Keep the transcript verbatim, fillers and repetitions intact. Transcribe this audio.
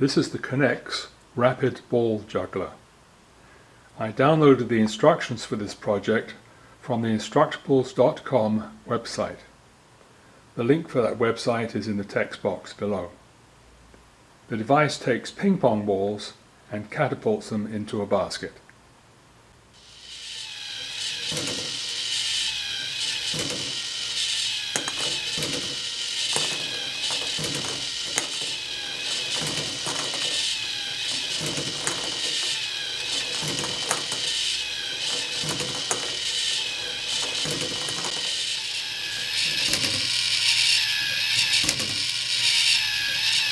This is the K'nex Rapid Ball Juggler. I downloaded the instructions for this project from the Instructables dot com website. The link for that website is in the text box below. The device takes ping pong balls and catapults them into a basket.